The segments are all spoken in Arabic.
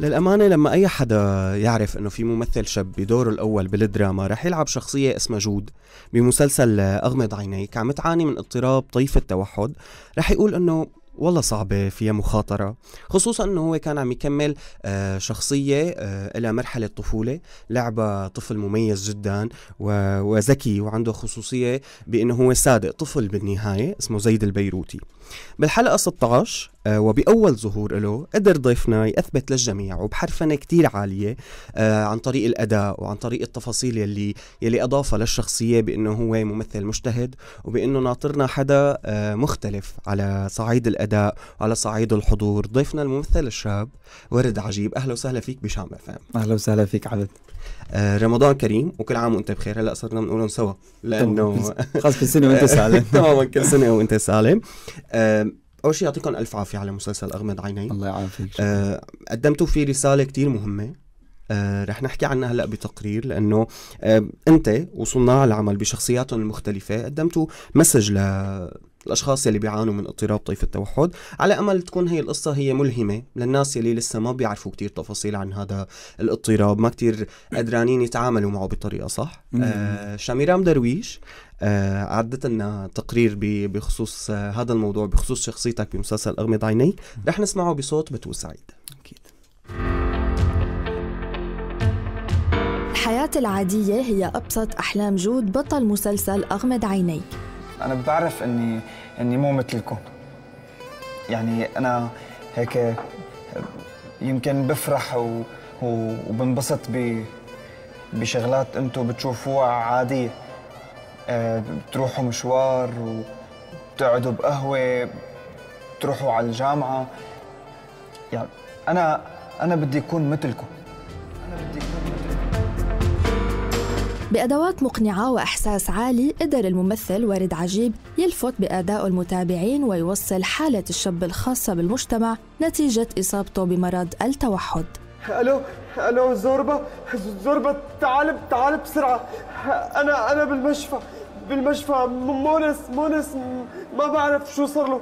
للأمانة لما أي حدا يعرف إنه في ممثل شاب بدوره الأول بالدراما رح يلعب شخصية اسمها جود بمسلسل أغمض عينيك عم تعاني من اضطراب طيف التوحد، رح يقول إنه والله صعبة فيها مخاطرة، خصوصا انه هو كان عم يكمل شخصية الى مرحلة طفولة، لعبة طفل مميز جدا وذكي وعنده خصوصية بانه هو صادق، طفل بالنهاية اسمه زيد البيروتي. بالحلقة 16 وبأول ظهور له قدر ضيفنا يثبت للجميع وبحرفنة كتير عالية عن طريق الأداء وعن طريق التفاصيل يلي أضافها للشخصية بأنه هو ممثل مجتهد وبأنه ناطرنا حدا مختلف على صعيد الأداء وعلى صعيد الحضور. ضيفنا الممثل الشاب وارد عجيب، أهلا وسهلا فيك بشام اف ام. أهلا وسهلا فيك عبد. رمضان كريم وكل عام وانت بخير. هلا صرنا بنقولهم سوا لأنه خلص كل سنة وانت سالم. تماما كل سنة وانت سالم. أول شيء يعطيكم ألف عافية على مسلسل أغمض عينيك. الله يعافيك. قدمتوا فيه رسالة كتير مهمة رح نحكي عنها هلأ بتقرير، لأنه أنت وصناع العمل بشخصياتهم المختلفة قدمتوا مسج للأشخاص يلي بيعانوا من اضطراب طيف التوحد، على أمل تكون هي القصة هي ملهمة للناس يلي لسه ما بيعرفوا كتير تفاصيل عن هذا الاضطراب، ما كتير قدرانين يتعاملوا معه بطريقة صح. شاميران درويش عدت لنا تقرير بخصوص هذا الموضوع، بخصوص شخصيتك بمسلسل أغمض عينيك، رح نسمعه بصوت بتو سعيد. أكيد. الحياة العادية هي أبسط أحلام جود بطل مسلسل أغمض عينيك. أنا بعرف إني مو مثلكم، يعني أنا هيك يمكن بفرح وبنبسط بشغلات أنتم بتشوفوها عادية، بتروحوا مشوار وبتقعدوا بقهوة، بتروحوا على الجامعة، يعني أنا بدي أكون مثلكم. بأدوات مقنعة وإحساس عالي قدر الممثل وارد عجيب يلفت بأدائه المتابعين ويوصل حالة الشاب الخاصة بالمجتمع نتيجة إصابته بمرض التوحد. ألو ألو زوربة تعال بسرعة، أنا بالمشفى، مونس ما بعرف شو صار له.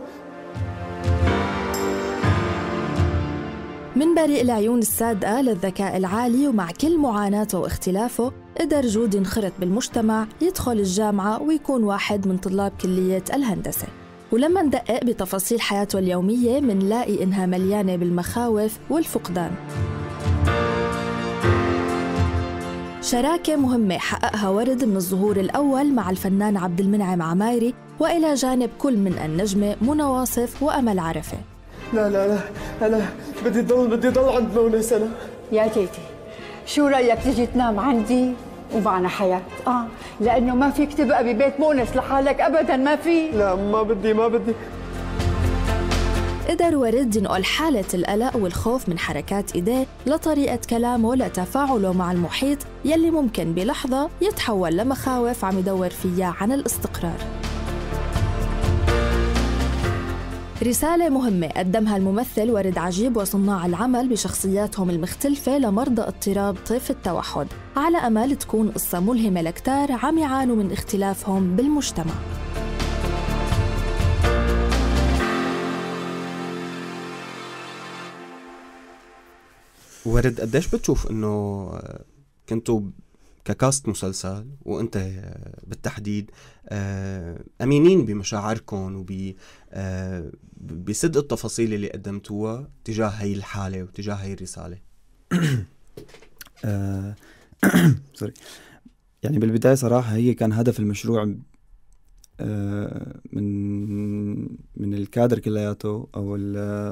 من بريء العيون الصادقة للذكاء العالي ومع كل معاناته واختلافه قدر جود ينخرط بالمجتمع، يدخل الجامعة ويكون واحد من طلاب كلية الهندسة. ولما ندقق بتفاصيل حياته اليومية منلاقي إنها مليانة بالمخاوف والفقدان. شراكة مهمة حققها ورد من الظهور الأول مع الفنان عبد المنعم عمايري، وإلى جانب كل من النجمة منى واصف وأمل عرفة. لا لا لا أنا بدي ضل عند مونس. أنا يا تيتي شو رأيك تجي تنام عندي ومعنا حياة؟ لأنه ما فيك تبقى ببيت مونس لحالك أبداً، ما في. لا ما بدي. قدر ورد ينقل حالة القلق والخوف من حركات إيديه لطريقة كلامه لتفاعله مع المحيط يلي ممكن بلحظة يتحول لمخاوف عم يدور فيها عن الاستقرار. رسالة مهمة قدمها الممثل وارد عجيب وصناع العمل بشخصياتهم المختلفة لمرضى اضطراب طيف التوحد، على أمل تكون قصة ملهمة لكتار عم يعانوا من اختلافهم بالمجتمع. وارد، قديش بتشوف إنه كنتوا ككاست مسلسل وانت بالتحديد امينين بمشاعركم وبصدق التفاصيل اللي قدمتوها تجاه هي الحاله وتجاه هي الرساله؟ سوري. يعني بالبدايه صراحه هي كان هدف المشروع من الكادر كلياته او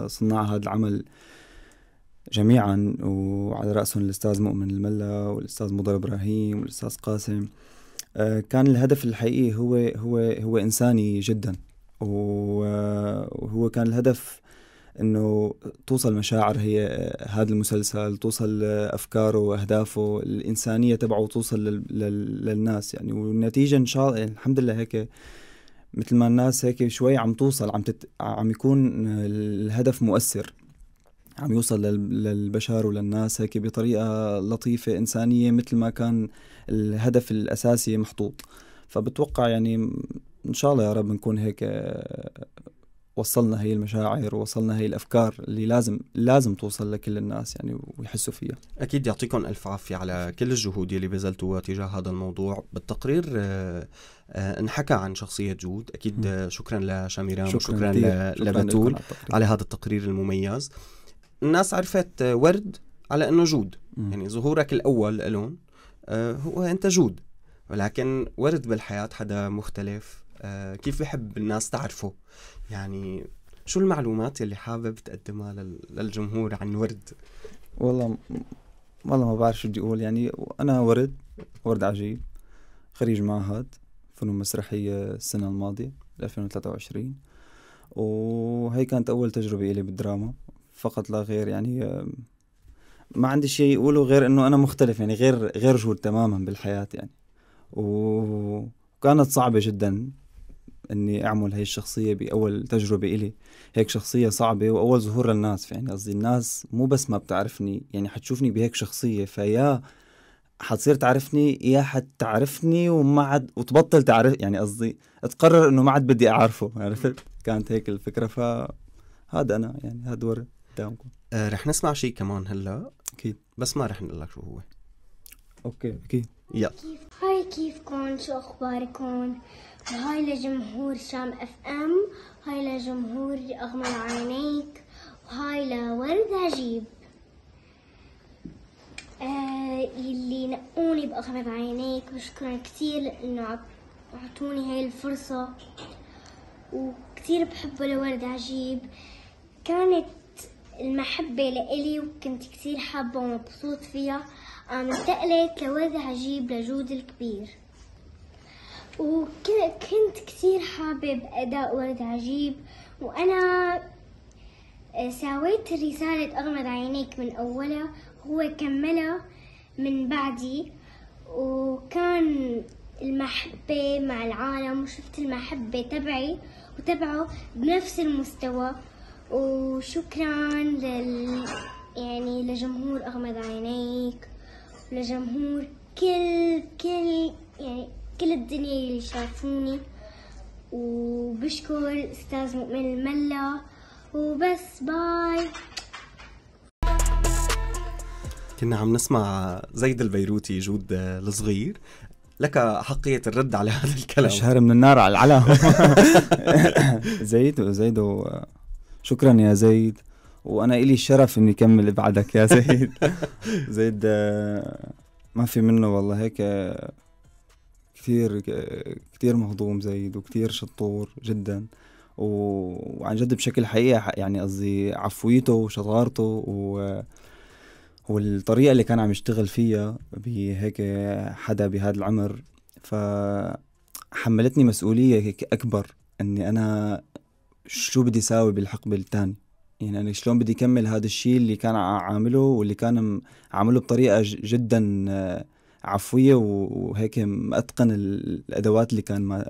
صناع هذا العمل جميعا، وعلى رأسهم الأستاذ مؤمن الملا والأستاذ مضر إبراهيم والأستاذ قاسم. كان الهدف الحقيقي هو إنساني جدا، وهو كان الهدف إنه توصل مشاعر هي هذا المسلسل، توصل أفكاره وأهدافه، الإنسانية تبعه توصل للناس يعني. والنتيجة إن شاء الله الحمد لله هيك مثل ما الناس هيك شوي عم توصل، عم يكون الهدف مؤثر، عم يوصل للبشر وللناس هيك بطريقة لطيفة إنسانية مثل ما كان الهدف الأساسي محطوط. فبتوقع يعني إن شاء الله يا رب نكون هيك وصلنا هي المشاعر ووصلنا هي الأفكار اللي لازم توصل لكل الناس يعني ويحسوا فيها. أكيد يعطيكم ألف عافية على كل الجهود اللي بذلتوها تجاه هذا الموضوع. بالتقرير انحكى عن شخصية جود. أكيد شكرا لشاميران وشكرا لبتول على هذا التقرير المميز. الناس عرفت ورد على أنه جود، يعني ظهورك الأول ألون هو أنت جود، ولكن ورد بالحياة حدا مختلف. كيف بحب الناس تعرفه؟ يعني شو المعلومات اللي حابب تقدمها للجمهور عن ورد؟ والله ما بعرف شو بدي أقول. يعني أنا وارد عجيب، خريج معهد فنون مسرحية السنة الماضية 2023، وهي كانت أول تجربة إلي بالدراما فقط لا غير. يعني ما عندي شيء أقوله غير إنه أنا مختلف، يعني غير جود تماما بالحياة يعني. وكانت صعبة جدا إني أعمل هاي الشخصية بأول تجربة إلي، هيك شخصية صعبة وأول ظهور للناس. يعني قصدي الناس مو بس ما بتعرفني، يعني حتشوفني بهيك شخصية، فيا حتصير تعرفني يا حتعرفني وما عاد وتبطل تعرف، يعني قصدي تقرر إنه ما عاد بدي أعرفه، عرفت؟ كانت هيك الفكرة. فهذا أنا يعني هذا ورد قدامكم. رح نسمع شيء كمان هلا أكيد، بس ما رح نقول لك شو هو. أوكي أكيد. يلا هاي كيفكم، شو أخباركم؟ هاي لجمهور شام اف ام، هاي لجمهور أغمض عينيك، وهاي لورد عجيب. اللي نقوني بأغمض عينيك وشكرا كتير لأنه أعطوني هاي الفرصة، وكتير بحبه لورد عجيب. كانت المحبة لإلي وكنت كتير حابة ومبسوط فيها. انتقلت لورد عجيب لجود الكبير، وكنت كتير حابب أداء ورد عجيب، وأنا ساويت رسالة أغمض عينيك من أولها، هو كملها من بعدي، وكان المحبة مع العالم، وشفت المحبة تبعي وتبعه بنفس المستوى. وشكرا يعني لجمهور أغمض عينيك ولجمهور كل يعني كل الدنيا اللي شافوني، وبشكر أستاذ مؤمن الملا، وبس باي. كنا عم نسمع زيد البيروتي جود الصغير، لك حقية الرد على هذا الكلام. شهر من النار على العلا. زيد شكرا يا زيد، وأنا إلي الشرف إني أكمل بعدك يا زيد. زيد ما في منه والله، هيك كثير مهضوم زيد، وكثير شطور جدا، وعن جد بشكل حقيقة يعني قصدي عفويته وشطارته والطريقة اللي كان عم يشتغل فيها بهيك حدا بهذا العمر، فحملتني مسؤولية هيك أكبر إني أنا شو بدي ساوي بالحقبة الثانية. يعني أنا شلون بدي كمل هذا الشيء اللي كان عامله، واللي كان عامله بطريقة جدا عفوية وهيك مأتقن الأدوات اللي كان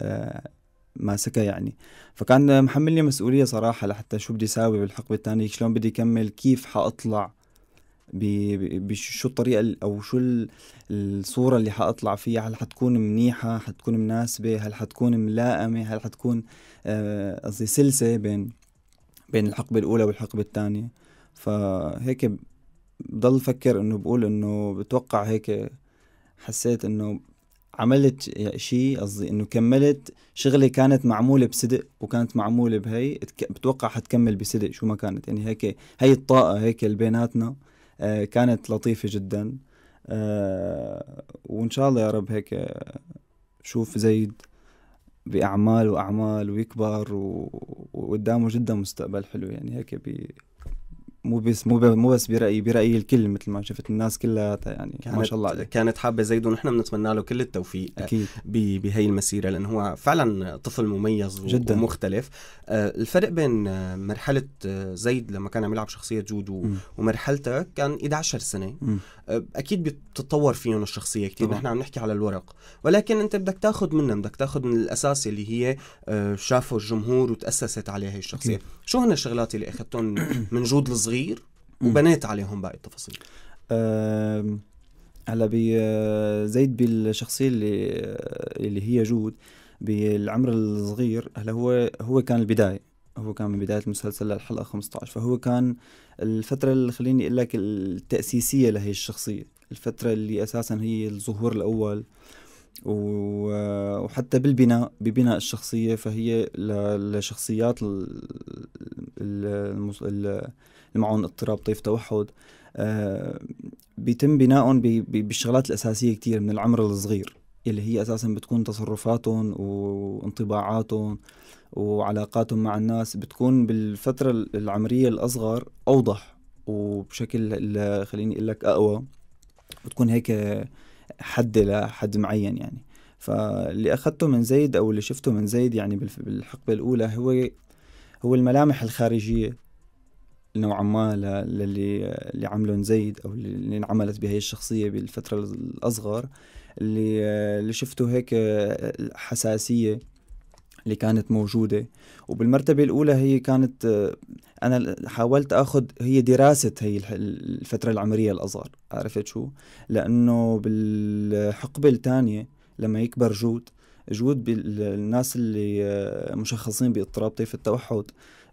ماسكها يعني. فكان محملني مسؤولية صراحة لحتى شو بدي ساوي بالحقبة الثانية، شلون بدي كمل، كيف حأطلع، بشو الطريقة أو شو الصورة اللي حأطلع فيها، هل حتكون منيحة، حتكون مناسبة، هل حتكون ملائمة، هل حتكون قصدي سلسة بين الحقبة الأولى والحقبة الثانية. فهيك بضل فكر إنه بقول إنه بتوقع هيك حسيت إنه عملت شيء، قصدي إنه كملت شغلي كانت معمولة بصدق، وكانت معمولة بهي بتوقع حتكمل بصدق شو ما كانت. يعني هيك هي الطاقة هيك اللي بيناتنا كانت لطيفة جدا. وإن شاء الله يا رب هيك شوف زيد بأعمال وأعمال ويكبر وقدامه جدا مستقبل حلو. يعني هيك مو بس برأيي الكل، مثل ما شفت الناس كلها يعني ما شاء الله عليه كانت حابة زيد، ونحن بنتمنى له كل التوفيق أكيد بهي المسيرة، لأنه هو فعلا طفل مميز جداً ومختلف. الفرق بين مرحلة زيد لما كان عم يلعب شخصية جود ومرحلتك كان 11 سنة. أكيد بتتطور فيهم الشخصية كتير، نحن عم نحكي على الورق، ولكن أنت بدك تاخد من الأساس اللي هي شافه الجمهور وتأسست عليه هي الشخصية. شو هن الشغلات اللي أخذتهم من جود الصغير وبنيت عليهم باقي التفاصيل؟ هلا بزيد بالشخصيه اللي هي جود بالعمر الصغير، هلا هو كان البدايه هو كان من بداية المسلسل للحلقة 15، فهو كان الفترة اللي خليني أقول لك التأسيسية لهي الشخصية، الفترة اللي أساسا هي الظهور الأول، وحتى بالبناء ببناء الشخصية، فهي لشخصيات اللي معهم اضطراب طيف توحد بيتم بناءهم بالشغلات الأساسية كتير من العمر الصغير، اللي هي أساساً بتكون تصرفاتهم وانطباعاتهم وعلاقاتهم مع الناس بتكون بالفترة العمرية الأصغر أوضح وبشكل خليني أقول لك أقوى، بتكون هيك حد لحد معين يعني. فاللي أخذته من زيد أو اللي شفته من زيد يعني بالحقبة الأولى هو الملامح الخارجية نوعا ما اللي عملهم زيد أو اللي انعملت بهي الشخصية بالفترة الأصغر، اللي شفته هيك حساسية اللي كانت موجودة. وبالمرتبة الأولى هي كانت أنا حاولت أخذ هي دراسة هي الفترة العمرية الأصغر، عرفت شو؟ لأنه بالحقبة الثانية لما يكبر جود بالناس اللي مشخصين باضطراب طيف التوحد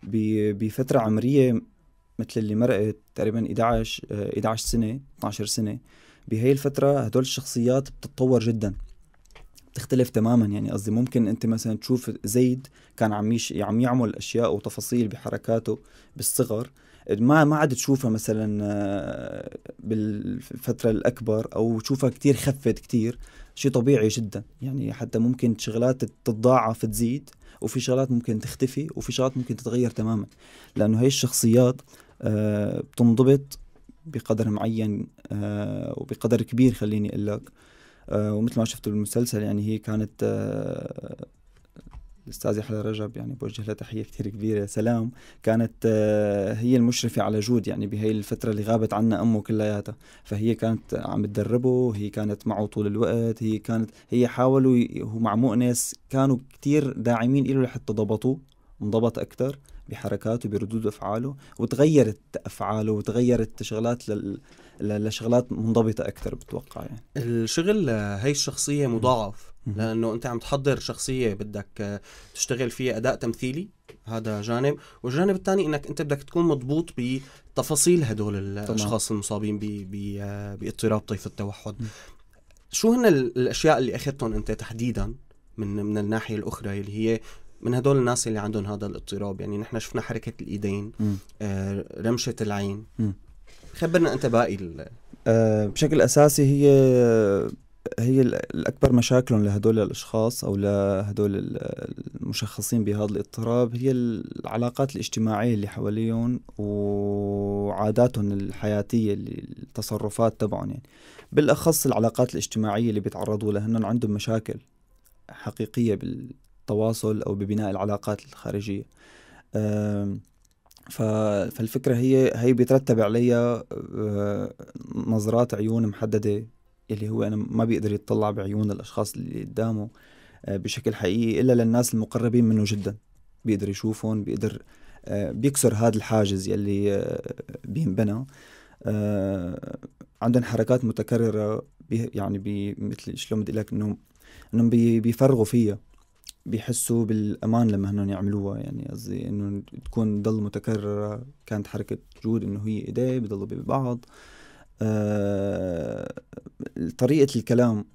بفترة عمرية مثل اللي مرقت تقريبا 11 سنة 12 سنة، بهي الفترة هدول الشخصيات بتتطور جدا، بتختلف تماما. يعني قصدي ممكن انت مثلا تشوف زيد كان عم يعمل اشياء وتفاصيل بحركاته بالصغر ما عاد تشوفها مثلا بالفترة الأكبر، أو تشوفها كتير خفت كتير، شيء طبيعي جدا. يعني حتى ممكن شغلات تتضاعف تزيد، وفي شغلات ممكن تختفي، وفي شغلات ممكن تتغير تماما، لأنه هي الشخصيات بتنضبط بقدر معين وبقدر كبير خليني أقول لك. ومثل ما شفتوا بالمسلسل يعني هي كانت الأستاذة حلا رجب، يعني بوجه لها تحية كتير كبيرة، سلام، كانت هي المشرفة على جود يعني بهي الفترة اللي غابت عنا أمه كلياتها، فهي كانت عم تدربه، وهي كانت معه طول الوقت، هي حاولوا هو مع مؤنس كانوا كتير داعمين له لحتى ضبطوه، انضبط أكتر بحركاته بردود أفعاله، وتغيرت أفعاله وتغيرت شغلات لشغلات منضبطة أكتر. بتوقع يعني الشغل هاي الشخصية مضاعف، لأنه أنت عم تحضر شخصية بدك تشتغل فيها أداء تمثيلي، هذا جانب، والجانب الثاني أنك أنت بدك تكون مضبوط بتفاصيل هدول الأشخاص المصابين باضطراب طيف التوحد. شو هن الأشياء اللي أخذتهم أنت تحديدا من الناحية الأخرى اللي هي من هدول الناس اللي عندهم هذا الاضطراب؟ يعني نحن شفنا حركة الإيدين، رمشة العين، خبرنا أنت باقي بشكل أساسي هي الأكبر مشاكلهم لهدول الأشخاص أو لهدول المشخصين بهذا الاضطراب هي العلاقات الاجتماعية اللي حواليهم وعاداتهم الحياتية، التصرفات تبعهم، يعني بالأخص العلاقات الاجتماعية اللي بيتعرضوا لها، إنهم عندهم مشاكل حقيقية بالتواصل أو ببناء العلاقات الخارجية. فالفكرة هي بيترتب عليها نظرات عيون محددة، اللي هو أنا ما بيقدر يتطلع بعيون الأشخاص اللي قدامه بشكل حقيقي إلا للناس المقربين منه جدا، بيقدر يشوفهم، بيقدر بيكسر هذا الحاجز يلي بينبنى. عندهم حركات متكررة يعني مثل شلون بدي لك إنهم بيفرغوا فيها، بيحسوا بالأمان لما هنن يعملوها. يعني قصدي إنه تكون ضل متكررة، كانت حركة جود إنه هي إيديه بضلوا ببعض. طريقة الكلام،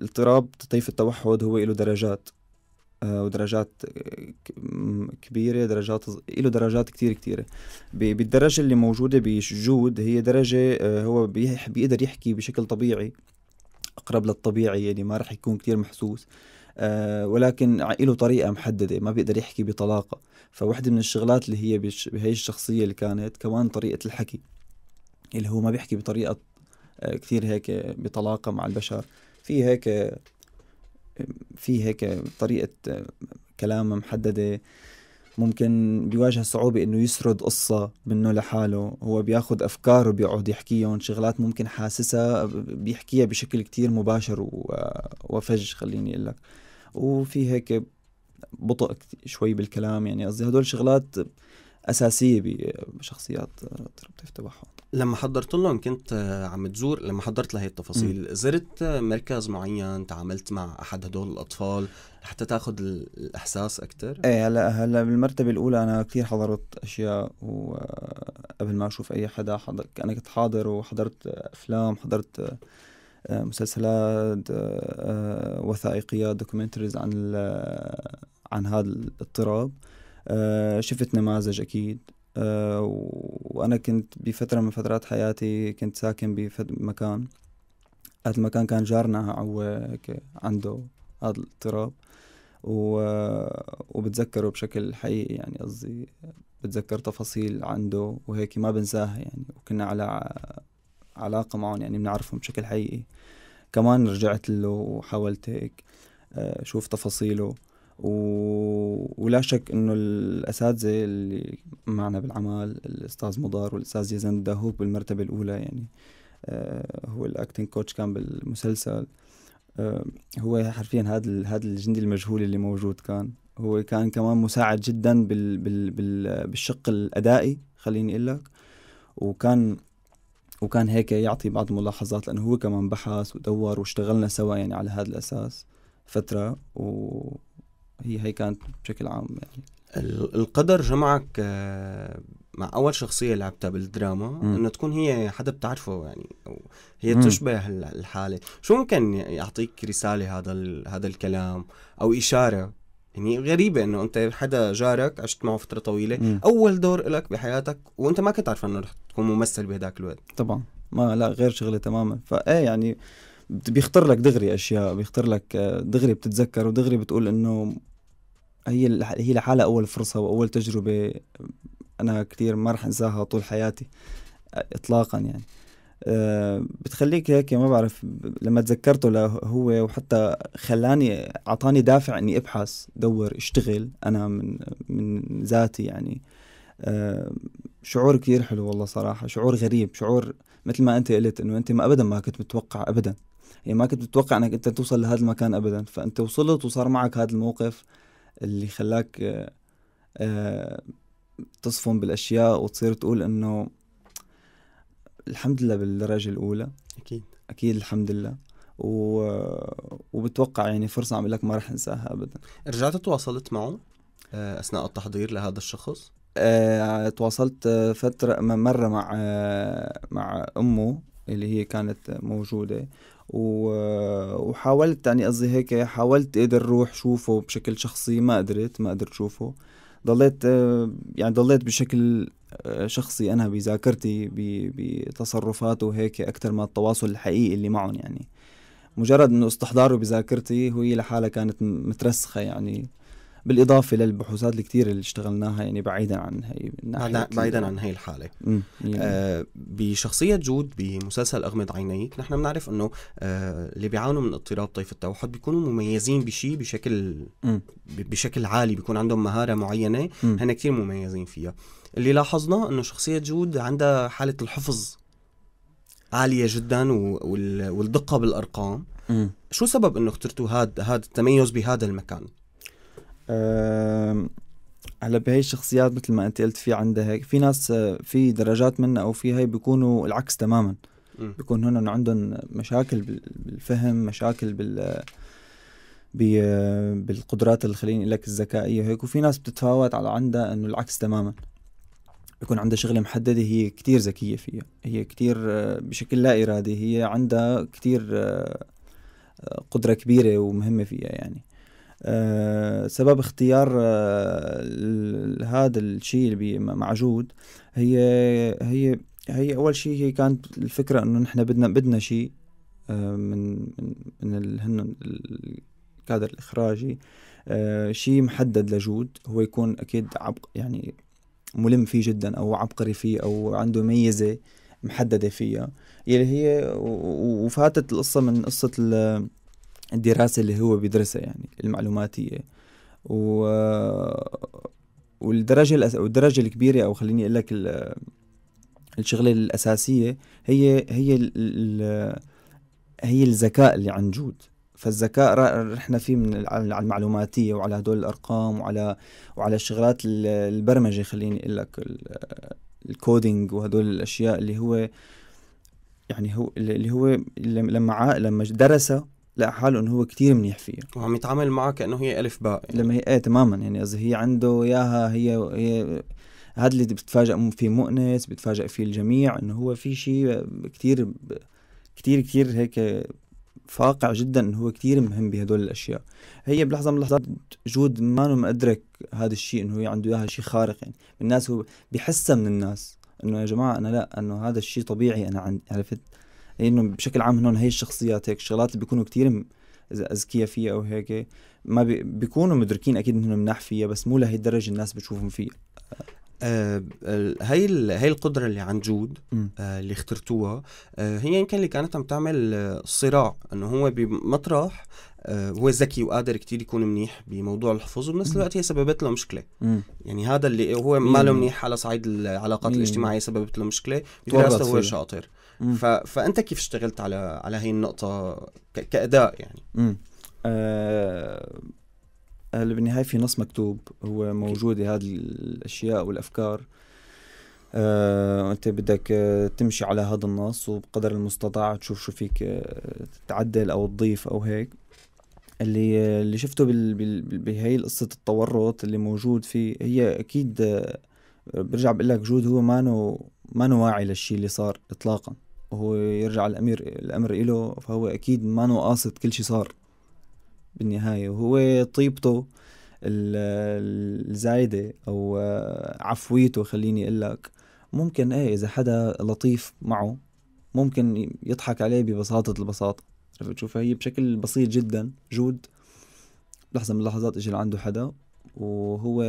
اضطراب طيف التوحد هو له درجات، ودرجات كبيرة، درجات كتير كتيرة. بالدرجة اللي موجودة بجود هي درجة هو بيقدر يحكي بشكل طبيعي، أقرب للطبيعي، يعني ما رح يكون كتير محسوس، ولكن له طريقة محددة، ما بيقدر يحكي بطلاقة. فواحدة من الشغلات اللي هي بهي الشخصية اللي كانت كمان طريقة الحكي، اللي هو ما بيحكي بطريقة كثير هيك بطلاقة مع البشر، في هيك طريقة كلام محددة. ممكن بيواجه صعوبة إنه يسرد قصة منه لحاله، هو بياخد أفكاره بيقعد يحكيهم، شغلات ممكن حاسسها بيحكيها بشكل كتير مباشر وفج خليني أقول لك، وفي هيك بطء شوي بالكلام. يعني قصدي هدول شغلات اساسيه بشخصيات اضطراب طيف التوحد. لما حضرت لهم كنت عم تزور، لما حضرت لهي التفاصيل زرت مركز معين، تعاملت مع احد هدول الاطفال حتى تاخذ الاحساس اكثر؟ ايه هلا بالمرتبه الاولى انا كثير حضرت اشياء، وقبل ما اشوف اي حدا حضر انا كنت حاضر، وحضرت افلام، حضرت مسلسلات، وثائقيات، دوكيومنتريز عن هذا الاضطراب، شفت نماذج اكيد. وانا كنت بفتره من فترات حياتي كنت ساكن بمكان، هذا المكان كان جارنا عنده هذا الاضطراب، وبتذكره بشكل حقيقي، يعني قصدي بتذكر تفاصيل عنده وهيك ما بنساها يعني، وكنا على علاقه معهم يعني بنعرفهم بشكل حقيقي. كمان رجعت له وحاولت هيك شوف تفاصيله، ولا شك انه الاساتذه اللي معنا بالعمل الاستاذ مضر والاستاذ يزن الداهوك بالمرتبه الاولى، يعني هو الاكتنج كوتش كان بالمسلسل، هو حرفيا هذا الجندي المجهول اللي موجود، كان كمان مساعد جدا بالشق الادائي خليني اقول لك، وكان هيك يعطي بعض الملاحظات، لانه هو كمان بحث ودور، واشتغلنا سوا يعني على هذا الاساس فتره، هي كانت بشكل عام يعني. القدر جمعك مع اول شخصيه لعبتها بالدراما انه تكون هي حدا بتعرفه يعني، او هي تشبه الحاله، شو ممكن يعطيك رساله هذا الكلام او اشاره؟ يعني غريبه انه انت حدا جارك عشت معه فتره طويله، اول دور لك بحياتك وانت ما كنت عارف انه رح تكون ممثل بهداك الوقت. طبعا ما لا غير شغله تماما، فايه يعني بيخطر لك دغري اشياء، بيخطر لك دغري بتتذكر، ودغري بتقول انه هي لحالها اول فرصه واول تجربه انا كثير ما رح انساها طول حياتي اطلاقا يعني. بتخليك هيك ما بعرف، لما تذكرته هو وحتى خلاني اعطاني دافع اني ابحث، دور، اشتغل انا من ذاتي يعني. شعور كثير حلو والله صراحه، شعور غريب، شعور مثل ما انت قلت انه انت ما ابدا ما كنت متوقع ابدا، يعني ما كنت متوقع انك انت توصل لهذا المكان ابدا، فانت وصلت وصار معك هذا الموقف اللي خلاك تصفن بالاشياء وتصير تقول انه الحمد لله بالدرجه الاولى، اكيد الحمد لله، وبتوقع يعني فرصه عم لك ما رح انساها ابدا. رجعت تواصلت معه اثناء التحضير لهذا الشخص؟ تواصلت فترة مرة مع أمه اللي هي كانت موجودة، وحاولت يعني قصدي هيك حاولت أقدر روح شوفه بشكل شخصي، ما قدرت شوفه، ضليت بشكل شخصي أنا بذاكرتي بتصرفاته هيك أكتر ما التواصل الحقيقي اللي معهم يعني. مجرد إنه استحضاره بذاكرتي هي لحالها كانت مترسخة يعني، بالاضافه للبحوثات الكثيره اللي اشتغلناها يعني بعيدا عن هي الناحيه، بعيدا عن هي الحاله. يعني. بشخصيه جود بمسلسل اغمض عينيك نحن بنعرف انه اللي بيعانوا من اضطراب طيف التوحد بيكونوا مميزين بشيء بشكل عالي، بيكون عندهم مهاره معينه هن كثير مميزين فيها. اللي لاحظناه انه شخصيه جود عندها حاله الحفظ عاليه جدا والدقه بالارقام. شو سبب انه اخترتوا هذا التميز بهذا المكان؟ هلا بهي الشخصيات مثل ما انت قلت، في عندها هيك، في ناس في درجات منها او في هي بيكونوا العكس تماما، بيكون هن عندهم مشاكل بالفهم، مشاكل بالقدرات اللي خليني اقول لك الذكائيه وهيك، وفي ناس بتتفاوت على عندها انه العكس تماما، بيكون عندها شغله محدده هي كثير ذكيه فيها، هي كثير بشكل لا ارادي هي عندها كثير قدره كبيره ومهمه فيها يعني. سبب اختيار هذا الشيء مع جود هي اول شيء هي كانت الفكره انه نحن بدنا شيء من الكادر الاخراجي، شيء محدد لجود هو يكون اكيد يعني ملم فيه جدا، او عبقري فيه، او عنده ميزه محدده فيها اللي هي، وفاتت القصه من قصه الدراسة اللي هو بيدرسها يعني المعلوماتية، والدرجة الكبيرة، أو خليني أقول لك الشغلة الأساسية هي الذكاء اللي عن جود، فالذكاء رحنا فيه من على المعلوماتيه وعلى هدول الارقام وعلى شغلات البرمجه، خليني اقول لك الكودينج وهدول الاشياء اللي هو يعني هو اللي هو لما درسها لقى حاله انه هو كثير منيح فيها وعم يتعامل معها كانه هي الف باء يعني. لما هي ايه تماما يعني قصدي هي عنده اياها، هي هذا اللي بتتفاجئ فيه مؤنس، بتفاجئ فيه الجميع انه هو في شيء كثير كثير كثير هيك فاقع جدا، انه هو كثير مهم بهدول الاشياء. هي بلحظه من اللحظات جود ما انه مدرك هذا الشيء انه هي عنده اياها شيء خارق يعني، الناس هو بحسها من الناس انه يا جماعه انا لا، انه هذا الشيء طبيعي انا عندي، عرفت؟ لانه يعني بشكل عام هنون هي الشخصيات هيك الشغلات اللي بيكونوا كثير اذكياء فيها او هيك ما بيكونوا مدركين اكيد انهم مناح فيها، بس مو لهي الدرجه الناس بتشوفهم فيها. هي القدرة اللي عند جود اللي اخترتوها هي يمكن اللي كانت عم تعمل صراع، انه هو بمطرح هو ذكي وقادر كتير يكون منيح بموضوع الحفظ، وبنفس الوقت هي سببت له مشكلة. يعني هذا اللي هو ما له منيح على صعيد العلاقات الاجتماعية سببت له مشكلة، بدراسته هو شاطر. فأنت كيف اشتغلت على هي النقطة كأداء يعني؟ بالنهاية في نص مكتوب هو موجودة هذه الأشياء والأفكار، أنت بدك تمشي على هذا النص وبقدر المستطاع تشوف شو فيك تعدل أو تضيف أو هيك. اللي شفته بهي قصة التورط اللي موجود فيه، هي أكيد برجع بقول لك جود هو ما واعي للشيء اللي صار إطلاقا، وهو يرجع الأمر إله، فهو أكيد ما قاصد كل شيء صار بالنهاية، وهو طيبته الزايدة أو عفويته خليني أقول لك ممكن إذا حدا لطيف معه ممكن يضحك عليه ببساطة البساطة، عرفت شو؟ فهي بشكل بسيط جدا جود لحظة من اللحظات إجى لعنده حدا وهو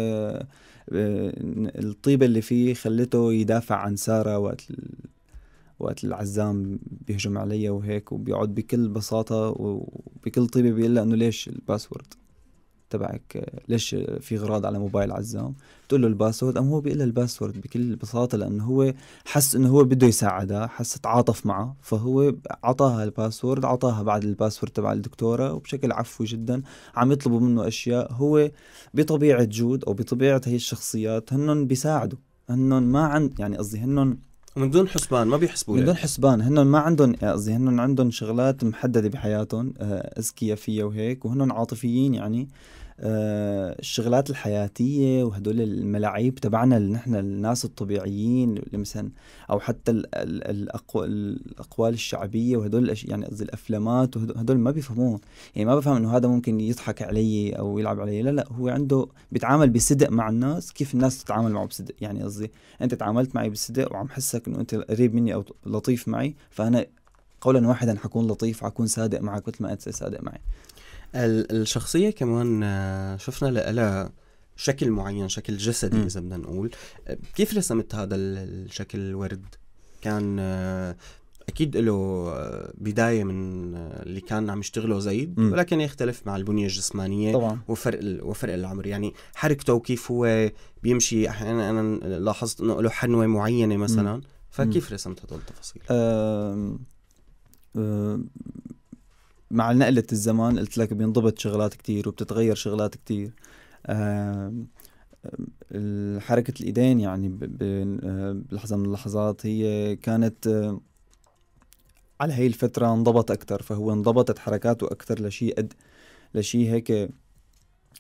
الطيبة اللي فيه خلته يدافع عن سارة وقت العزام بيهجم علي وهيك، وبيقعد بكل بساطة وبكل طيبة بيقول لها انه ليش الباسورد تبعك، ليش في غراض على موبايل عزام؟ بتقول له الباسورد، قام هو بيقول لها الباسورد بكل بساطة لانه هو حس انه هو بده يساعدها، حس تعاطف معه، فهو عطاها الباسورد، عطاها بعد الباسورد تبع الدكتورة وبشكل عفوي جدا عم يطلبوا منه اشياء. هو بطبيعة جود او بطبيعة هي الشخصيات هنن بيساعدوا، هنن ما عند يعني قصدي هنن ومن دون حسبان، ما بيحسبوا من دون حسبان، هنن ما عندهم قصدي هنن عندهم شغلات محدده بحياتهم اذكياء فيها وهيك، وهنن عاطفيين يعني الشغلات الحياتيه وهدول الملاعيب تبعنا اللي نحن الناس الطبيعيين اللي مثلا او حتى الاقوال الشعبيه وهدول يعني قصدي الافلامات وهدول ما بيفهموه، يعني ما بفهم انه هذا ممكن يضحك علي او يلعب علي، لا هو عنده بيتعامل بصدق مع الناس كيف الناس تتعامل معه بصدق، يعني قصدي انت تعاملت معي بصدق وعم حسك انه انت قريب مني او لطيف معي، فانا قولا واحدا حكون لطيف، حكون صادق معك مثل ما انت صادق معي. الشخصية كمان شفنا لها شكل معين، شكل جسدي إذا بدنا نقول. كيف رسمت هذا الشكل ورد؟ كان أكيد له بداية من اللي كان عم يشتغله زيد، ولكن يختلف مع البنية الجسمانية طبعا. وفرق العمر، يعني حركته وكيف هو بيمشي أحيانا أنا لاحظت إنه له حنوة معينة مثلا، فكيف رسمت هدول التفاصيل؟ مع نقلة الزمان قلت لك بينضبط شغلات كتير وبتتغير شغلات كتير. حركة الإيدين يعني بلحظة من اللحظات هي كانت على هاي الفترة انضبط أكتر، فهو انضبطت حركاته أكتر لشيء هيك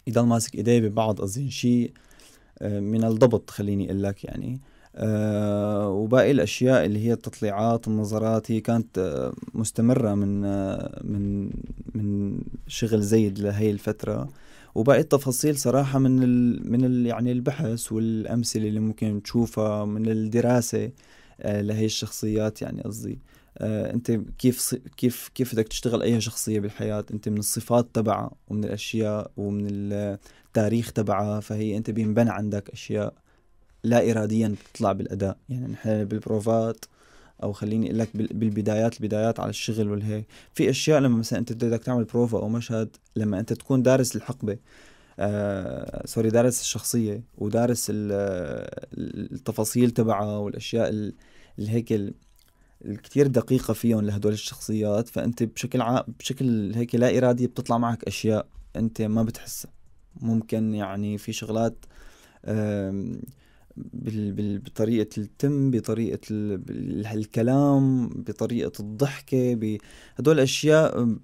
يضل ماسك إيديه ببعض، قصدي شيء من الضبط خليني أقول لك يعني. وباقي الأشياء اللي هي التطليعات النظرات هي كانت مستمرة من شغل زيد لهي الفترة، وباقي التفاصيل صراحة من يعني البحث والأمثلة اللي ممكن تشوفها من الدراسة لهي الشخصيات، يعني قصدي أنت كيف بدك تشتغل أي شخصية بالحياة، أنت من الصفات تبعها ومن الأشياء ومن التاريخ تبعها، فهي أنت بينبنى عندك أشياء لا إراديا بتطلع بالأداء. يعني نحن بالبروفات أو خليني أقول لك بالبدايات على الشغل والهيك في أشياء، لما مثلا أنت بدك تعمل بروفا أو مشهد، لما أنت تكون دارس الحقبة دارس الشخصية ودارس التفاصيل تبعها والأشياء اللي هيك الكتير دقيقة فيهم لهدول الشخصيات، فأنت بشكل هيك لا إرادي بتطلع معك أشياء أنت ما بتحسها. ممكن يعني في شغلات بطريقة التم، بطريقة الكلام، بطريقة الضحكة، هدول الأشياء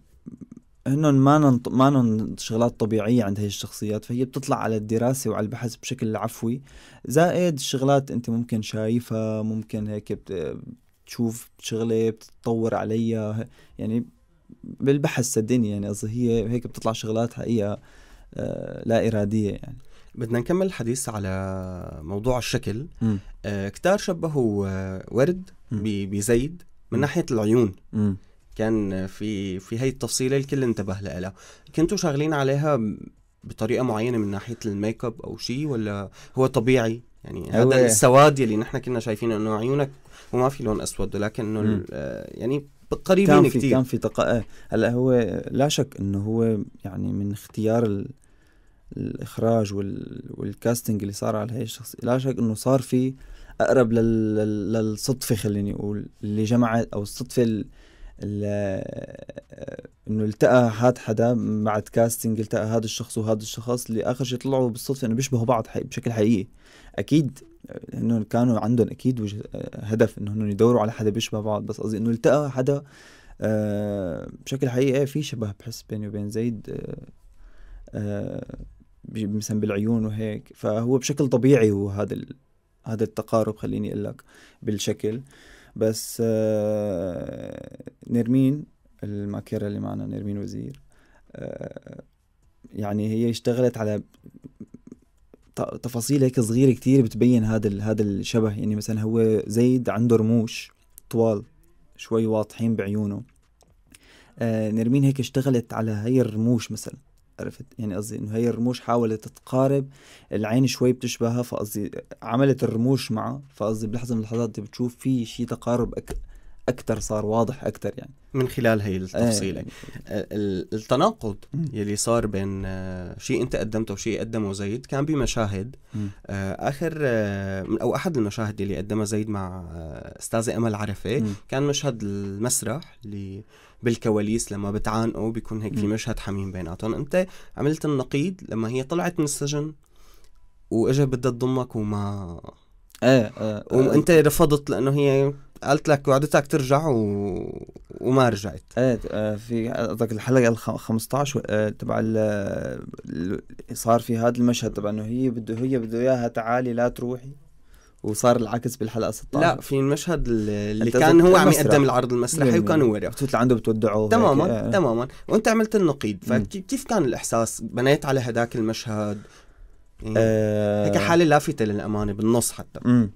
هنن ما شغلات طبيعية عند هي الشخصيات، فهي بتطلع على الدراسة وعلى البحث بشكل عفوي. زائد الشغلات أنت ممكن شايفها، ممكن هيك بتشوف شغلة بتتطور عليها، يعني بالبحث صدقني، يعني قصدي هي هيك بتطلع شغلات حقيقة لا إرادية. يعني بدنا نكمل الحديث على موضوع الشكل. كتار شبهوا ورد بزيد من ناحية العيون. كان في هي التفصيلة الكل انتبه لها. كنتوا شغالين عليها بطريقة معينة من ناحية الميك اب أو شيء، ولا هو طبيعي؟ يعني هذا السواد يلي نحن كنا شايفينه انه عيونك وما في لون اسود، ولكن انه يعني قريبين كثير. كان في دقائق. هلا هو لا شك انه هو يعني من اختيار الاخراج والكاستنج اللي صار على هي الشخصية، لا شك انه صار في اقرب للصدفة، خليني اقول اللي جمعت، او الصدفة انه التقى هاد حدا بعد كاستنج، التقى هذا الشخص وهذا الشخص اللي اخر شيء طلعوا بالصدفه انه بيشبهوا بعض بشكل حقيقي. اكيد انه كانوا عندهم اكيد هدف انه يدوروا على حدا بيشبه بعض، بس قصدي انه التقى حدا بشكل حقيقي في شبه بحس بيني وبين زيد، مثلا بالعيون وهيك، فهو بشكل طبيعي هو هذا التقارب، خليني اقول لك بالشكل. بس نيرمين الماكيرة اللي معنا، نيرمين وزير، يعني هي اشتغلت على تفاصيل هيك صغيرة كتير بتبين هذا الشبه. يعني مثلا هو زيد عنده رموش طوال شوي واضحين بعيونه، نيرمين هيك اشتغلت على هي الرموش مثلا، عرفت؟ يعني قصدي انه هي الرموش حاولت تتقارب، العين شوي بتشبهها، فقصدي عملت الرموش معها، فقصدي بلحظه من اللحظات بتشوف في شيء تقارب اكثر، صار واضح اكثر يعني من خلال هي التفصيله. التناقض يلي صار بين شيء انت قدمته وشيء قدمه زيد كان بمشاهد، احد المشاهد اللي قدمها زيد مع استاذه امل عرفه، كان مشهد المسرح اللي بالكواليس لما بتعانقوا بيكون هيك في مشهد حميم بيناتهم. انت عملت النقيض لما هي طلعت من السجن واجا بدها تضمك وما وانت رفضت لانه هي قالت لك وعدتك ترجع وما رجعت. في قصدك الحلقه ال 15 تبع صار في هذا المشهد تبع انه هي بده اياها تعالي لا تروحي، وصار العكس بالحلقه 16. لا، في المشهد اللي كان هو عم يقدم العرض المسرحي وكان وراه بتفوت لعنده بتودعه تماما، وانت عملت النقيض. فكيف كان الاحساس؟ بنيت على هداك المشهد يعني هيك حاله لافته للامانه بالنص حتى.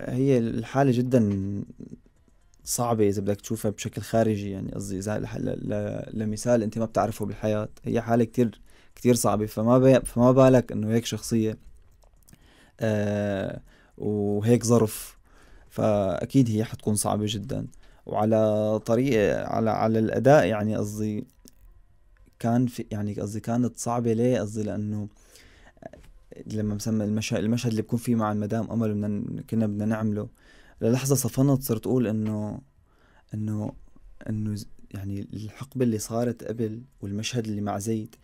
هي الحالة جدا صعبة إذا بدك تشوفها بشكل خارجي، يعني قصدي لمثال أنت ما بتعرفه بالحياة، هي حالة كتير كتير صعبة، فما بالك إنه هيك شخصية وهيك ظرف، فأكيد هي حتكون صعبة جدا. وعلى طريقة على الأداء، يعني قصدي كانت صعبة. ليه؟ قصدي لأنه لما مسمى المشهد اللي بكون فيه مع المدام أمل كنا بدنا نعمله، للحظة صفنت، صرت أقول إنه يعني الحقبة اللي صارت قبل والمشهد اللي مع زيد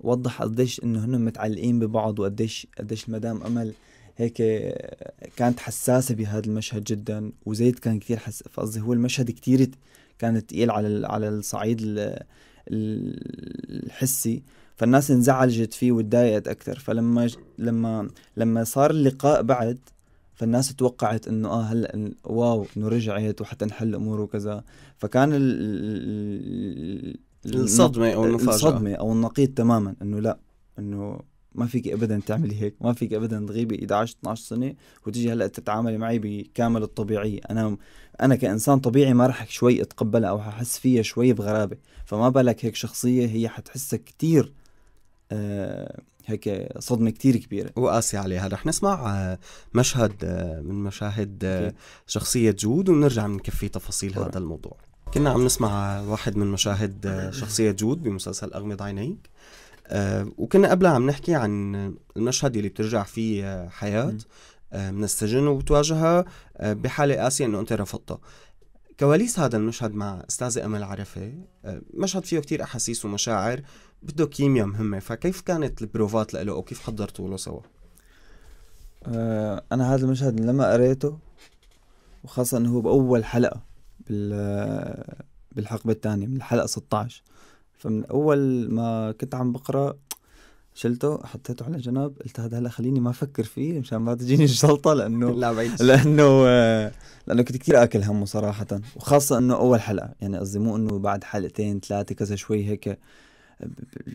وضح قديش إنه هن متعلقين ببعض، وقديش المدام أمل هيك كانت حساسة بهذا المشهد جدا، وزيد كان كتير حساس. فقصدي هو المشهد كتير كان تقيل على الصعيد الحسي، فالناس انزعجت فيه وتضايقت اكثر. فلما صار اللقاء بعد، فالناس توقعت انه هلا واو انه رجعت وحتى نحل اموره وكذا، فكان الصدمه او المفاجاه، الصدمه او النقيض تماما، انه لا، انه ما فيك ابدا تعملي هيك، ما فيك ابدا تغيبي 11 12 سنه وتجي هلا تتعاملي معي بكامل الطبيعيه. انا كانسان طبيعي ما رح شوي اتقبلها او ححس فيها شوي بغرابه، فما بالك هيك شخصيه هي حتحسها كثير هيك صدمة كتير كبيرة وقاسية عليها. رح نسمع مشهد من مشاهد شخصية جود ونرجع نكفي تفاصيل هذا الموضوع. كنا عم نسمع واحد من مشاهد شخصية جود بمسلسل أغمض عينيك، وكنا قبلها عم نحكي عن المشهد اللي بترجع فيه حياة من السجن وبتواجهها بحالة قاسية انه انت رفضتها. كواليس هذا المشهد مع استاذة أمل عرفة مشهد فيه كتير احاسيس ومشاعر بده كيمياء مهمة، فكيف كانت البروفات له وكيف حضرتوا له سوا؟ انا هذا المشهد لما قريته وخاصة انه هو باول حلقة بالحقبة الثانية من الحلقة 16، فمن اول ما كنت عم بقرأ شلته حطيته على جنب، قلت هذا هلا خليني ما افكر فيه مشان ما تجيني الجلطه لانه كنت كثير اكل همه صراحه، وخاصه انه اول حلقه، يعني قصدي مو انه بعد حلقتين ثلاثه كذا شوي هيك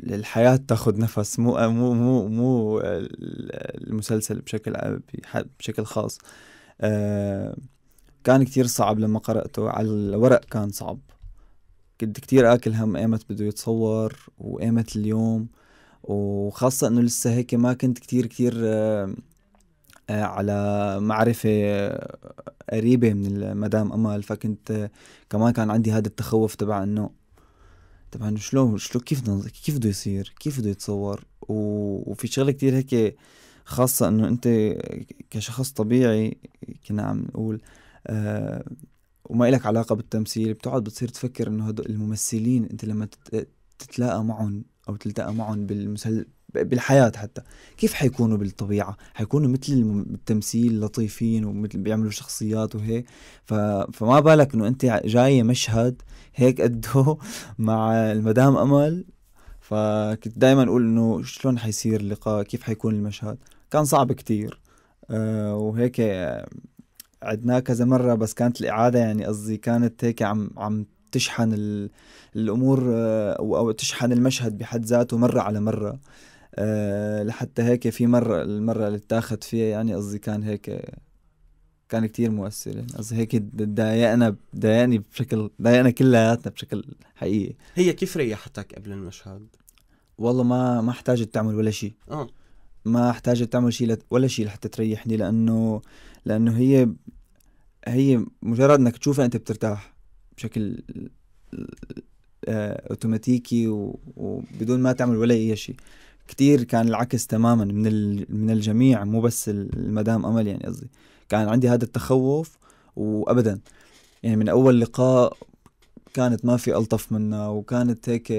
الحياه تاخذ نفس، مو المسلسل بشكل خاص. كان كثير صعب لما قراته على الورق، كان صعب، كنت كثير اكل هم ايمت بده يتصور وايمت اليوم، وخاصة انه لسه هيك ما كنت كتير على معرفة قريبة من المدام أمل، فكنت كمان كان عندي هذا التخوف تبع انه شلون كيف بده يصير، كيف بده يتصور، وفي شغلة كتير هيك، خاصة انه انت كشخص طبيعي كنا عم نقول وما إلك علاقة بالتمثيل، بتقعد بتصير تفكر انه هدول الممثلين انت لما تتلاقى معهم أو تلتقى معهم بالحياة حتى كيف حيكونوا بالطبيعة، حيكونوا مثل التمثيل لطيفين ومثل بيعملوا شخصيات وهيك، فما بالك انه انت جاي مشهد هيك قده مع المدام أمل، فكنت دايما اقول انه شلون حيصير اللقاء، كيف حيكون المشهد، كان صعب كتير. وهيك عدناه كذا مرة، بس كانت الإعادة يعني قصدي كانت هيك عم تشحن الأمور أو تشحن المشهد بحد ذاته مرة على مرة، لحتى هيك في مرة المرة اللي اتاخد فيها يعني قصدي كان هيك كان كتير مؤثر، يعني قصدي هيك ضايقنا كلياتنا بشكل حقيقي. هي كيف ريحتك قبل المشهد؟ والله ما احتاجت تعمل ولا شيء، ما احتاجت تعمل شيء ولا شيء لحتى تريحني، لأنه هي مجرد انك تشوفها انت بترتاح بشكل اوتوماتيكي وبدون ما تعمل ولا اي شيء. كثير كان العكس تماما من الجميع، مو بس المدام أمل، يعني قصدي كان عندي هذا التخوف، وابدا يعني من اول لقاء كانت ما في الطف منها، وكانت هيك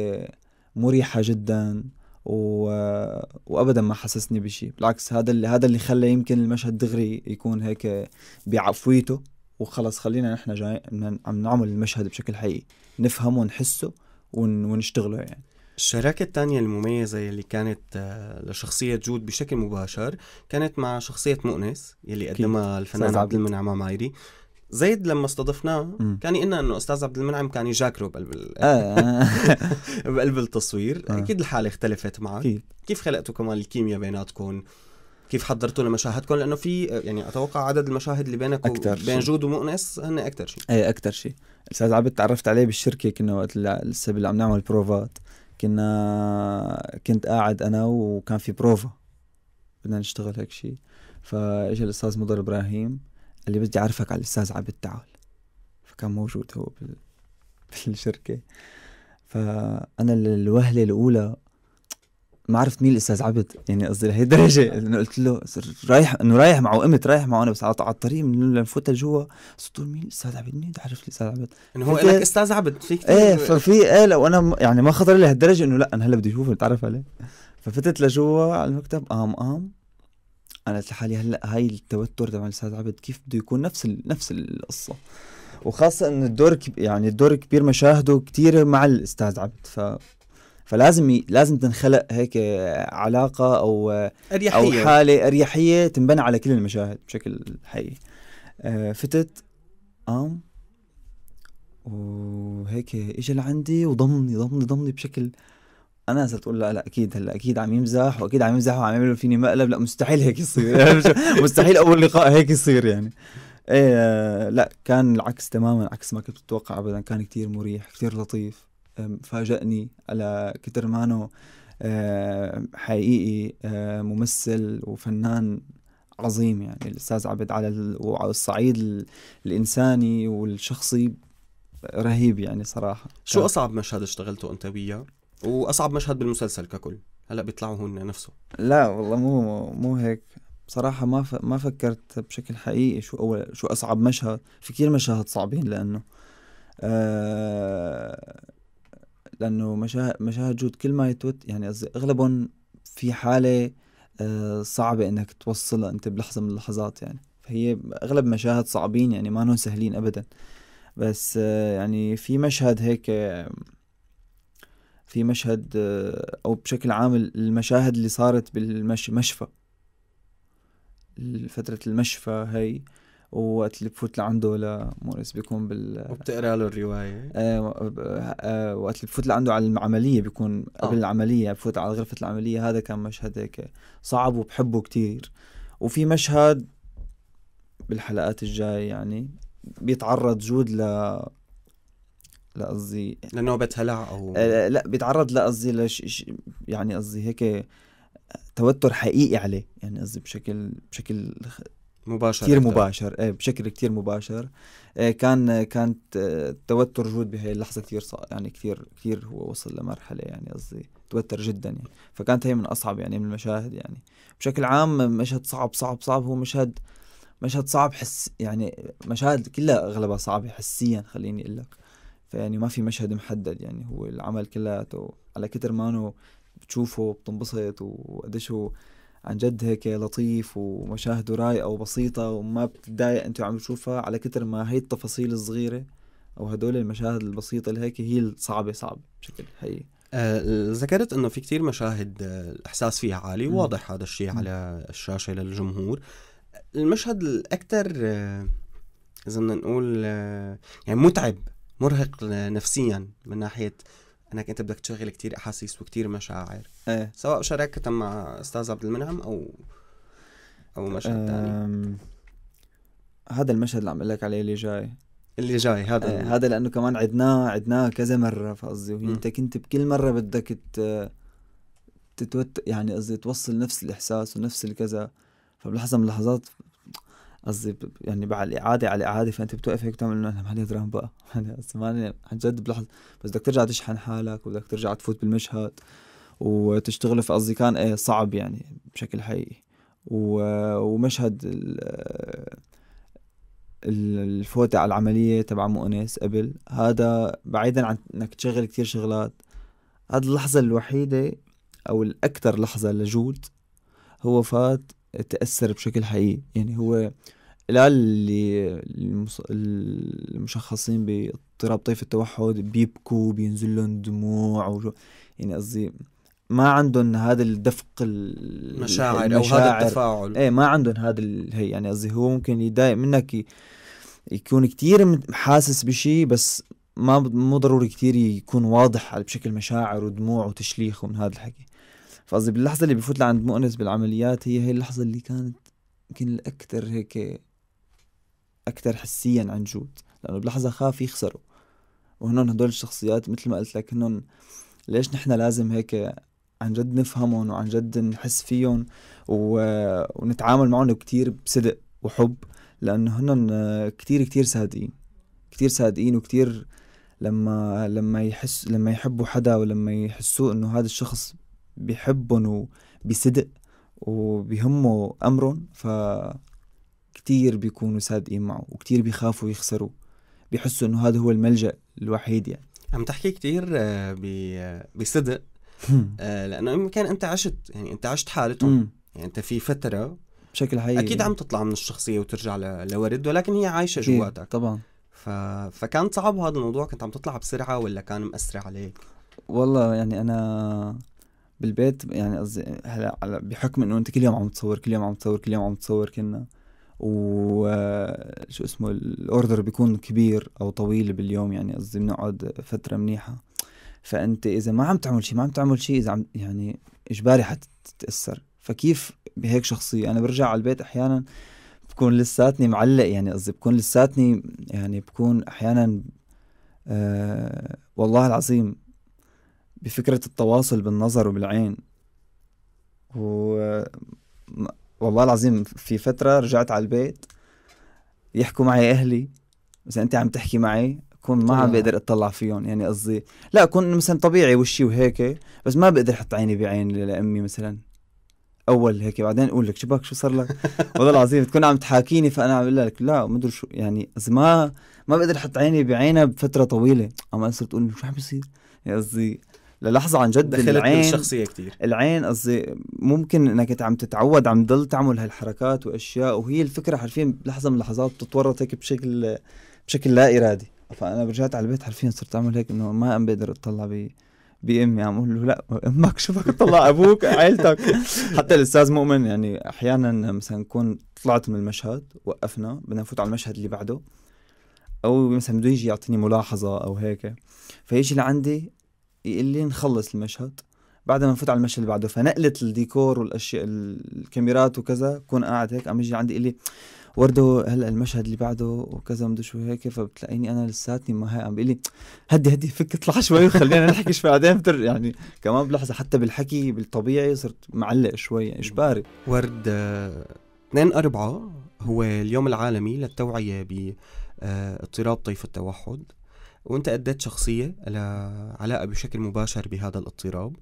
مريحة جدا، وابدا ما حسسني بشيء، بالعكس هذا اللي خلى يمكن المشهد دغري يكون هيك بعفويته، وخلص خلينا نحن جاي عم نعمل المشهد بشكل حقيقي، نفهمه ونحسه ونشتغله. يعني الشراكة الثانية المميزة يلي كانت لشخصية جود بشكل مباشر كانت مع شخصية مؤنس يلي قدمها الفنان عبد المنعم عمايري. زيد لما استضفناه كان يقلنا انه استاذ عبد المنعم كان يجاكره بقلب التصوير. اكيد الحالة اختلفت معك، كيف خلقتوا كمان الكيمياء بيناتكم؟ كيف حضرتوا لمشاهدكم؟ لانه في يعني اتوقع عدد المشاهد اللي بينك وبين جود ومؤنس هن اكثر شيء. ايه اكثر شيء. الاستاذ عبد تعرفت عليه بالشركه، كنا وقت لسه عم نعمل بروفات، كنت قاعد انا وكان في بروفا بدنا نشتغل هيك شيء، فاجى الاستاذ مضر ابراهيم قال لي بدي اعرفك على الاستاذ عبد تعال، فكان موجود هو بالشركه، فانا الوهله الاولى ما عرفت مين الاستاذ عبد، يعني قصدي لهي الدرجه انه قلت له رايح معه، قمت رايح معه انا، بس على الطريق من لنفوت لجوا صرت مين الاستاذ عبد، مين تعرف الاستاذ عبد انه هو لك استاذ عبد في كثير. ايه ففي ايه لو انا يعني ما خطر لي هالدرجه انه لا انا هلا بدي اشوفه اتعرف عليه، ففتت لجوا على المكتب انا قلت لحالي هلا هاي التوتر تبع الاستاذ عبد كيف بده يكون نفس القصه، وخاصه انه الدور كبير، مشاهده كثير مع الاستاذ عبد، فلازم تنخلق هيك علاقة أو حالة أريحية تنبنى على كل المشاهد بشكل حقيقي. فتت وهيك اجى لعندي وضمني ضمني ضمني بشكل، أنا صرت أقول لا أكيد هلا أكيد عم يمزح وأكيد عم يمزح وعم يعملوا فيني مقلب، لا مستحيل هيك يصير، مستحيل أول لقاء هيك يصير يعني. إيه لا كان العكس تماما، عكس ما كنت أتوقع أبدا، كان كتير مريح كتير لطيف، فاجأني على كتر ما أنه حقيقي ممثل وفنان عظيم، يعني الأستاذ عبد على الصعيد الإنساني والشخصي رهيب يعني صراحة. شو أصعب مشهد اشتغلته أنت وياه وأصعب مشهد بالمسلسل ككل؟ هلأ بيطلعوا هن نفسه؟ لا والله مو هيك، بصراحة ما فكرت بشكل حقيقي شو أصعب مشهد. في كتير مشاهد صعبين لأنه مشاهد جود كل ما يتوت يعني أغلبهم في حالة صعبة إنك توصلها أنت بلحظة من اللحظات يعني. فهي أغلب مشاهد صعبين يعني ما هن سهلين أبدا. بس يعني في مشهد هيك، في مشهد أو بشكل عام المشاهد اللي صارت بالمشفى، فترة المشفى هي وقت اللي بفوت لعنده لموريس بيكون وبتقرا له الروايه. وقت اللي بفوت لعنده على العمليه بيكون قبل العمليه، بفوت على غرفه العمليه. هذا كان مشهد هيك صعب وبحبه كتير. وفي مشهد بالحلقات الجاي يعني بيتعرض جود قصدي لنوبه هلع او لا، بيتعرض قصدي يعني قصدي هيك توتر حقيقي عليه يعني قصدي بشكل مباشر، كتير مباشر. بشكل كتير مباشر. كانت توتر جود بهي اللحظة كتير صعب يعني، كتير هو وصل لمرحلة يعني قصدي توتر جدا يعني. فكانت هي من أصعب يعني من المشاهد يعني. بشكل عام مشهد صعب هو مشهد صعب حس يعني. مشاهد كلها أغلبها صعبة حسيا خليني أقول لك. فيعني ما في مشهد محدد يعني، هو العمل كلياته على كتر ما أنه بتشوفه بتنبسط وقديش هو عن جد هيك لطيف ومشاهده رايقة وبسيطة وما بتتضايق انت عم تشوفها، على كتر ما هي التفاصيل الصغيرة او هدول المشاهد البسيطة اللي هيك هي الصعبة بشكل حقيقي. ذكرت انه في كتير مشاهد الاحساس فيها عالي، واضح هذا الشيء على الشاشة للجمهور. المشهد الاكثر اذا بدنا نقول يعني متعب مرهق نفسيا من ناحية انك انت بدك تشغل كتير احاسيس وكتير مشاعر، سواء شراكة مع استاذ عبد المنعم او مشهد ثاني. هذا المشهد اللي عم اقول لك عليه اللي جاي هذا هذا لانه كمان عدناه كذا مرة. فقصدي انت كنت بكل مرة بدك تتوت يعني قصدي توصل نفس الاحساس ونفس الكذا. فبلحظة من اللحظات قصدي يعني بعد الإعادة على إعادة، فأنت بتوقف هيك تعمل إنه مالي درام بقى يعني عن جد بلحظة. بس بدك ترجع تشحن حالك وبدك ترجع تفوت بالمشهد وتشتغل. في قصدي كان صعب يعني بشكل حقيقي. ومشهد الفوتة على العملية تبع مؤنس قبل هذا، بعيدا عن إنك تشغل كتير شغلات، هذا اللحظة الوحيدة أو الأكثر لحظة لجود هو فات تأثر بشكل حقيقي يعني. هو اللي المشخصين باضطراب طيف التوحد بيبكوا بينزل لهم دموع يعني قصدي ما عندهم هذا الدفق المشاعر او هذا التفاعل. ما عندهم هذا هي يعني قصدي هو ممكن يضايق منك يكون كتير حاسس بشيء، بس مو ضروري كتير يكون واضح بشكل مشاعر ودموع وتشليخ ومن هذا الحكي. فقصدي باللحظة اللي بفوت لعند مؤنس بالعمليات هي اللحظة اللي كانت يمكن الأكثر هيك أكثر حسياً عن جود، لأنه بلحظة خاف يخسروا. وهنون هدول الشخصيات مثل ما قلت لك هنون ليش نحن لازم هيك عن جد نفهمهم وعن جد نحس فيهم ونتعامل معهم كتير بصدق وحب، لأنه هنون كتير صادقين وكتير لما يحبوا حدا ولما يحسوا إنه هذا الشخص بيحبهم وبصدق وبيهموا أمرهم، فكتير بيكونوا صادقين معه وكتير بيخافوا يخسروا، بيحسوا إنه هذا هو الملجأ الوحيد يعني. عم تحكي كتير بصدق لأنه يمكن أنت عشت يعني أنت عشت حالتهم يعني أنت في فترة بشكل حقيقي أكيد عم تطلع من الشخصية وترجع لورد، ولكن هي عايشة جواتك طبعا. فكان صعب هذا الموضوع. كنت عم تطلع بسرعة ولا كان مأثر عليك؟ والله يعني أنا بالبيت يعني قصدي هلا بحكم انه انت كل يوم عم تصور كنا وشو اسمه الاوردر بيكون كبير او طويل باليوم يعني قصدي بنقعد فتره منيحه. فانت اذا ما عم تعمل شيء اذا عم يعني اجباري حتتاثر. فكيف بهيك شخصيه انا برجع على البيت احيانا بكون لساتني معلق يعني قصدي بكون احيانا والله العظيم بفكرة التواصل بالنظر وبالعين. والله العظيم في فترة رجعت على البيت يحكوا معي أهلي مثلا أنت عم تحكي معي أكون ما عم بقدر أطلع فيهم يعني قصدي لا أكون مثلا طبيعي وشي وهيك، بس ما بقدر أحط عيني بعين لأمي مثلا اول هيك بعدين اقول لك شباك شو صار لك والله العظيم تكون عم تحاكيني، فانا عم بقول لك لا ما ادري شو يعني، اذا ما بقدر احط عيني بعينها بفتره طويله. عم صرت تقول شو عم بيصير، قصدي للحظه عن جد العين شخصيه كثير، العين قصدي ممكن انك عم تتعود عم تضل تعمل هالحركات واشياء، وهي الفكره حرفيا بلحظه من اللحظات بتتورط هيك بشكل لا ارادي. فانا رجعت على البيت حرفيا صرت اعمل هيك انه ما عم بقدر اطلع بامي، عم اقول له لا امك شو بدك تطلع ابوك عائلتك. حتى الاستاذ مؤمن يعني احيانا مثلا نكون طلعت من المشهد وقفنا بدنا نفوت على المشهد اللي بعده، او مثلا بده يجي يعطيني ملاحظه او هيك، فيجي لعندي يقول لي نخلص المشهد بعد ما نفوت على المشهد اللي بعده، فنقلت الديكور والاشياء الكاميرات وكذا، كون قاعد هيك عم يجي عندي يقول لي وردو هلا المشهد اللي بعده وكذا مدري شو هيك، فبتلاقيني انا لساتني ما هي عم بيقول لي هدي هدي فك اطلع شوي وخلينا نحكي شوي بعدين يعني كمان بلحظه حتى بالحكي بالطبيعي صرت معلق شوي اجباري. ورد 2/4 هو اليوم العالمي للتوعيه باضطراب طيف التوحد، وانت اديت شخصيه لها علاقه بشكل مباشر بهذا الاضطراب.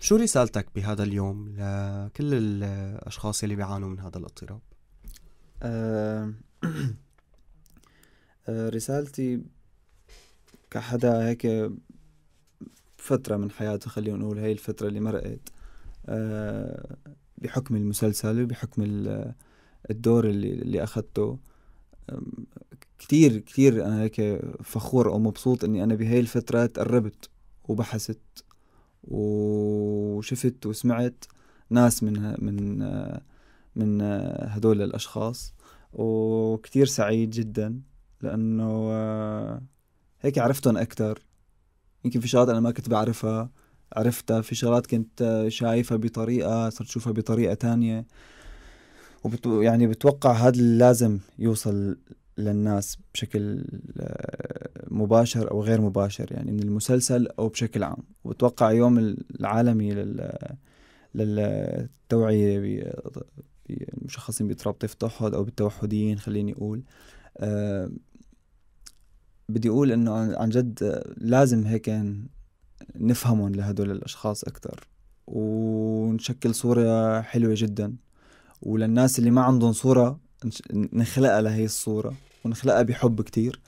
شو رسالتك بهذا اليوم لكل الاشخاص اللي بيعانوا من هذا الاضطراب؟ رسالتي كحدا هيك فترة من حياته، خلينا نقول هاي الفترة اللي مرقت بحكم المسلسل وبحكم الدور اللي أخذته، كتير كتير أنا هيك فخور أو مبسوط إني أنا بهاي الفترة تقربت وبحثت وشفت وسمعت ناس من هدول الأشخاص، وكتير سعيد جدا لأنه هيك عرفتهم أكتر. يمكن في شغلات أنا ما كنت بعرفها عرفتها، في شغلات كنت شايفها بطريقة صرت شوفها بطريقة تانية، يعني بتوقع هذا لازم يوصل للناس بشكل مباشر أو غير مباشر يعني من المسلسل أو بشكل عام. وبتوقع يوم العالمي للتوعية المشخصين باضطراب طيف التوحد او بالتوحديين خليني اقول، بدي اقول انه عن جد لازم هيك نفهمهم لهدول الاشخاص اكثر ونشكل صوره حلوه جدا، وللناس اللي ما عندهم صوره نخلقها لهي الصوره ونخلقها بحب كثير،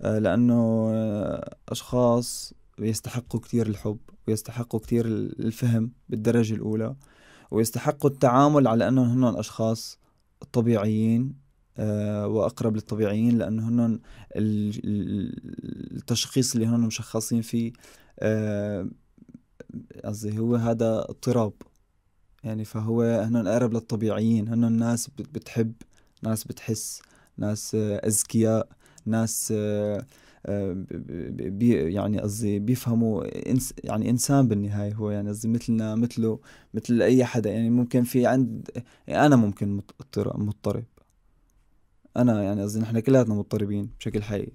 لانه اشخاص يستحقوا كثير الحب ويستحقوا كثير الفهم بالدرجه الاولى، ويستحقوا التعامل على أنهم هنن أشخاص طبيعيين وأقرب للطبيعيين، لأنه هنن التشخيص اللي هنن مشخصين فيه قصدي هو هذا اضطراب يعني، فهو هنن أقرب للطبيعيين، هنن ناس بتحب، ناس بتحس، ناس أذكياء، ناس يعني قصدي بيفهموا يعني انسان بالنهايه هو يعني قصدي مثلنا مثله مثل اي حدا يعني. ممكن في عند انا ممكن مضطرب، انا يعني قصدي نحن كلياتنا مضطربين بشكل حقيقي،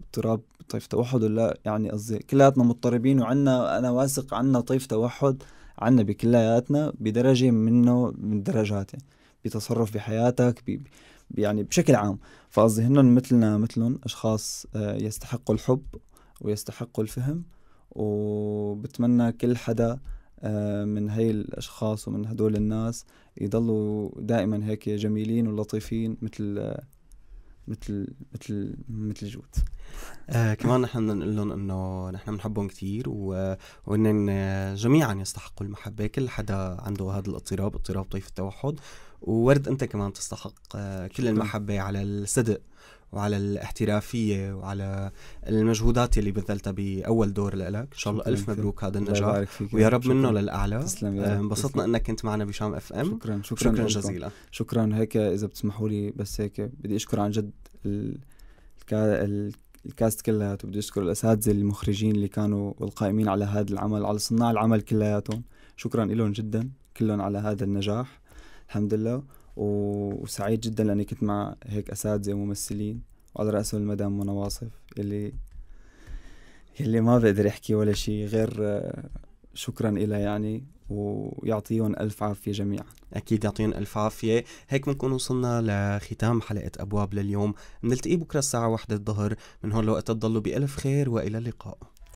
اضطراب طيف توحد ولا يعني قصدي كلياتنا مضطربين، وعنا انا واثق عنا طيف توحد عنا بكلياتنا بدرجه منه من درجاته يعني. بتصرف بحياتك يعني بشكل عام، فقصدي هنن مثلنا مثلهم أشخاص يستحقوا الحب ويستحقوا الفهم، وبتمنى كل حدا من هاي الأشخاص ومن هدول الناس يضلوا دائما هيك جميلين ولطيفين مثل مثل مثل مثل جود. كمان نحن نقول لهم انه نحن بنحبهم كثير وان جميعا يستحقوا المحبه، كل حدا عنده هذا الاضطراب اضطراب طيف التوحد. وورد انت كمان تستحق كل المحبه على الصدق وعلى الاحترافيه وعلى المجهودات اللي بذلتها باول دور لك. ان شاء الله الف مبروك هذا النجاح ويا رب منه للاعلى. انبسطنا انك كنت معنا بشام اف ام. شكرا جزيلا. شكرا. هيك اذا بتسمحوا لي بس هيك بدي اشكر عن جد الكاست كلياته، بدي اشكر الاساتذه المخرجين اللي كانوا والقائمين على هذا العمل، على صناع العمل كلياتهم، شكرا لهم جدا كلهم على هذا النجاح الحمد لله. وسعيد جدا لاني كنت مع هيك اساتذه وممثلين، وعلى راسهم المدام منى واصف اللي ما بقدر احكي ولا شيء غير شكرا لها يعني، ويعطيهم الف عافيه جميعا. اكيد يعطيهم الف عافيه. هيك بنكون وصلنا لختام حلقه ابواب لليوم، بنلتقي بكره الساعه 1 الظهر، من هون لوقتها تضلوا بالف خير والى اللقاء.